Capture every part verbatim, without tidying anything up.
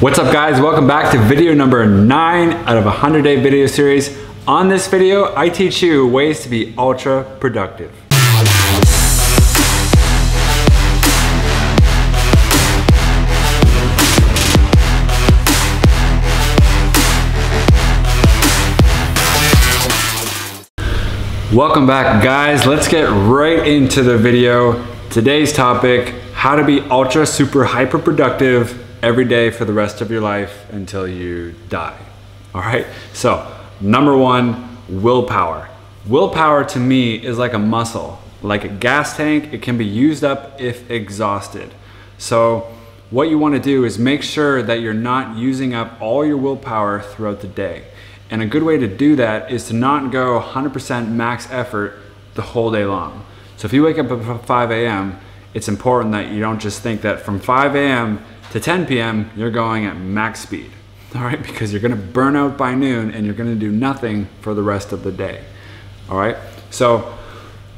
What's up guys, welcome back to video number nine out of a hundred day video series. On this video, I teach you ways to be ultra productive. Welcome back guys, let's get right into the video. Today's topic, how to be ultra super hyper productive every day for the rest of your life until you die. All right, so number one, willpower. Willpower to me is like a muscle, like a gas tank. It can be used up if exhausted. So what you want to do is make sure that you're not using up all your willpower throughout the day. And a good way to do that is to not go one hundred percent max effort the whole day long. So if you wake up at five A M, it's important that you don't just think that from five A M to ten P M, you're going at max speed, all right? Because you're gonna burn out by noon and you're gonna do nothing for the rest of the day, all right? So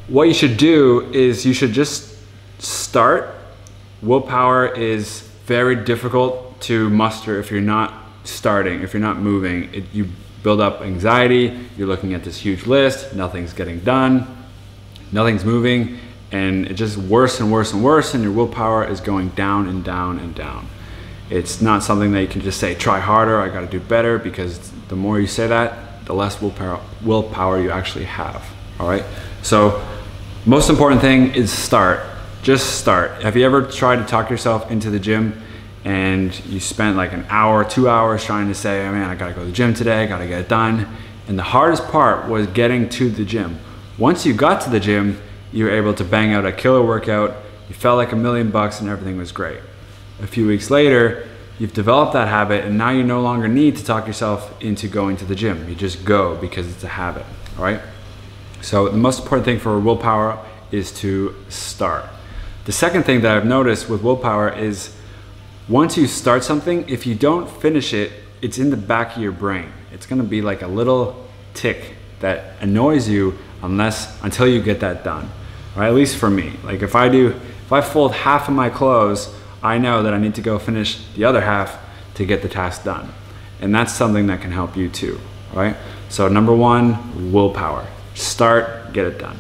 what you should do is you should just start. Willpower is very difficult to muster if you're not starting, if you're not moving. It, you build up anxiety, you're looking at this huge list, nothing's getting done, nothing's moving, and it just worse and worse and worse, and your willpower is going down and down and down. It's not something that you can just say, try harder, I gotta do better, because the more you say that, the less willpower, willpower you actually have, all right? So most important thing is start, just start. Have you ever tried to talk yourself into the gym and you spent like an hour, two hours trying to say, oh man, I gotta go to the gym today, I gotta get it done. And the hardest part was getting to the gym. Once you got to the gym, you were able to bang out a killer workout, you felt like a million bucks and everything was great. A few weeks later, you've developed that habit and now you no longer need to talk yourself into going to the gym. You just go because it's a habit, all right? So the most important thing for willpower is to start. The second thing that I've noticed with willpower is once you start something, if you don't finish it, it's in the back of your brain. It's gonna be like a little tick that annoys you unless, until you get that done. Right, at least for me, like if I do, if I fold half of my clothes, I know that I need to go finish the other half to get the task done. And that's something that can help you too, right? So number one, willpower. Start, get it done.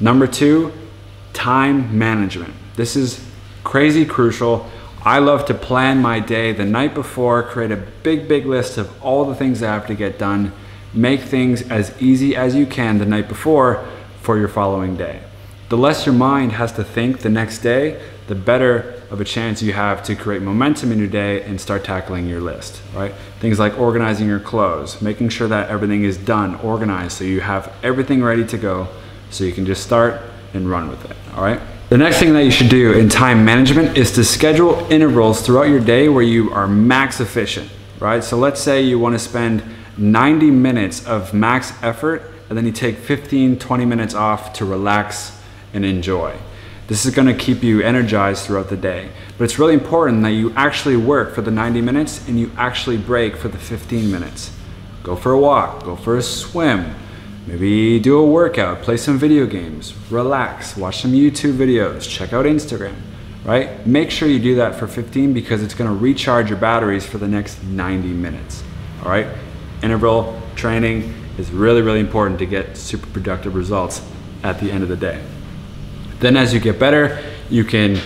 Number two, time management. This is crazy crucial. I love to plan my day the night before, create a big, big list of all the things that I have to get done, make things as easy as you can the night before for your following day. The less your mind has to think the next day, the better of a chance you have to create momentum in your day and start tackling your list, right? Things like organizing your clothes, making sure that everything is done, organized, so you have everything ready to go, so you can just start and run with it, all right? The next thing that you should do in time management is to schedule intervals throughout your day where you are max efficient, right? So let's say you wanna spend ninety minutes of max effort, and then you take fifteen, twenty minutes off to relax and enjoy. This is gonna keep you energized throughout the day. But it's really important that you actually work for the ninety minutes and you actually break for the fifteen minutes. Go for a walk, go for a swim, maybe do a workout, play some video games, relax, watch some YouTube videos, check out Instagram, right? Make sure you do that for fifteen because it's gonna recharge your batteries for the next ninety minutes, all right? Interval training is really, really important to get super productive results at the end of the day. Then as you get better, you can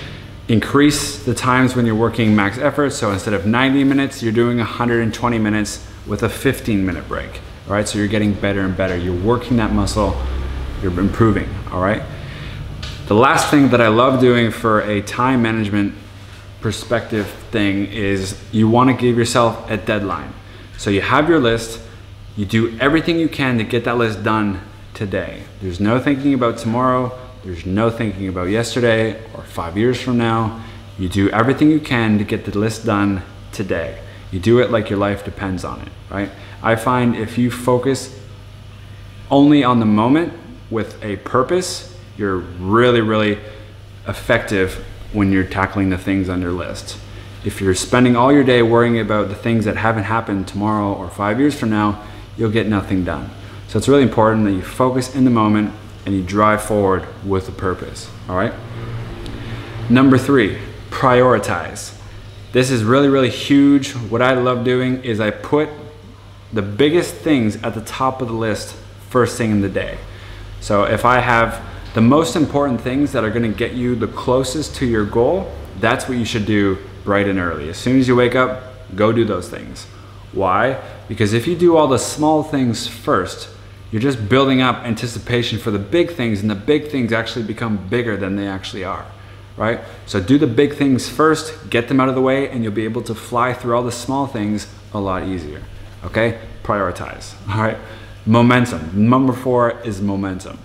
increase the times when you're working max effort. So instead of ninety minutes, you're doing one hundred twenty minutes with a fifteen minute break, all right? So you're getting better and better. You're working that muscle, you're improving, all right? The last thing that I love doing for a time management perspective thing is you wanna give yourself a deadline. So you have your list, you do everything you can to get that list done today. There's no thinking about tomorrow, there's no thinking about yesterday or five years from now. You do everything you can to get the list done today. You do it like your life depends on it, right? I find if you focus only on the moment with a purpose, you're really, really effective when you're tackling the things on your list. If you're spending all your day worrying about the things that haven't happened tomorrow or five years from now, you'll get nothing done. So it's really important that you focus in the moment and you drive forward with a purpose, all right? Number three, prioritize. This is really, really huge. What I love doing is I put the biggest things at the top of the list first thing in the day. So if I have the most important things that are gonna get you the closest to your goal, that's what you should do bright and early. As soon as you wake up, go do those things. Why? Because if you do all the small things first, you're just building up anticipation for the big things, and the big things actually become bigger than they actually are, right? So do the big things first, get them out of the way, and you'll be able to fly through all the small things a lot easier, okay? Prioritize, all right? Momentum, number four is momentum.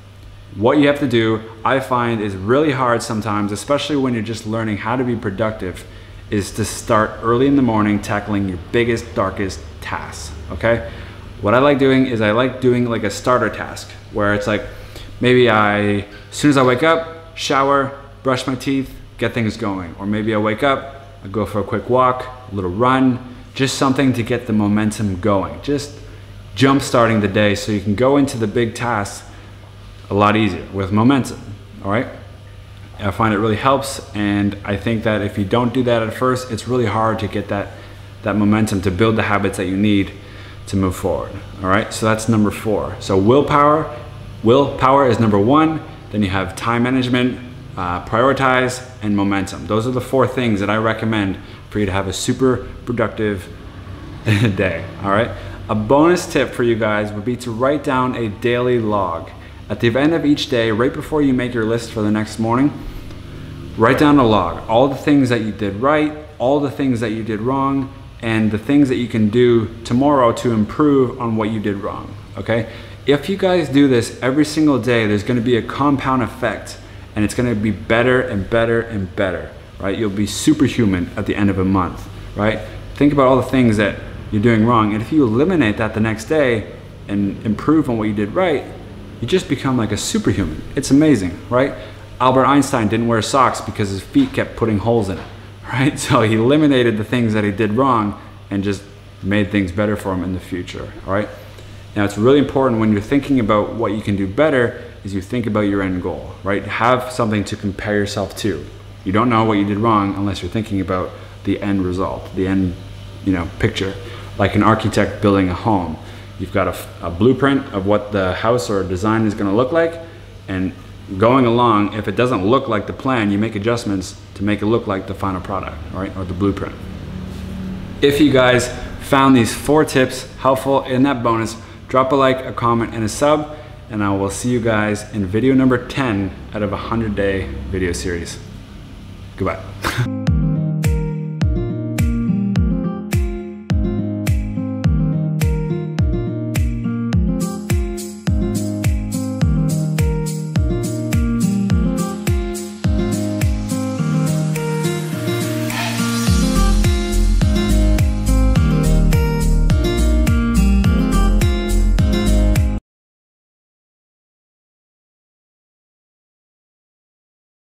What you have to do, I find, is really hard sometimes, especially when you're just learning how to be productive, is to start early in the morning tackling your biggest, darkest tasks, okay? What I like doing is I like doing like a starter task where it's like, maybe I, as soon as I wake up, shower, brush my teeth, get things going. Or maybe I wake up, I go for a quick walk, a little run, just something to get the momentum going. Just jump starting the day so you can go into the big tasks a lot easier with momentum, all right? I find it really helps, and I think that if you don't do that at first, it's really hard to get that, that momentum to build the habits that you need to move forward, all right? So that's number four. So willpower, willpower is number one, then you have time management, uh, prioritize, and momentum. Those are the four things that I recommend for you to have a super productive day, all right? A bonus tip for you guys would be to write down a daily log. At the end of each day, right before you make your list for the next morning, write down a log. All the things that you did right, all the things that you did wrong, and the things that you can do tomorrow to improve on what you did wrong, okay? If you guys do this every single day, there's gonna be a compound effect, and it's gonna be better and better and better, right? You'll be superhuman at the end of a month, right? Think about all the things that you're doing wrong, and if you eliminate that the next day and improve on what you did right, you just become like a superhuman. It's amazing, right? Albert Einstein didn't wear socks because his feet kept putting holes in it, right? So he eliminated the things that he did wrong and just made things better for him in the future, all right? Now, it's really important when you're thinking about what you can do better is you think about your end goal, right? Have something to compare yourself to. You don't know what you did wrong unless you're thinking about the end result, the end, you know, picture. Like an architect building a home. You've got a, a blueprint of what the house or design is gonna look like, and going along, if it doesn't look like the plan, you make adjustments to make it look like the final product, right, or the blueprint. If you guys found these four tips helpful in that bonus, drop a like, a comment, and a sub, and I will see you guys in video number ten out of a hundred day video series. Goodbye.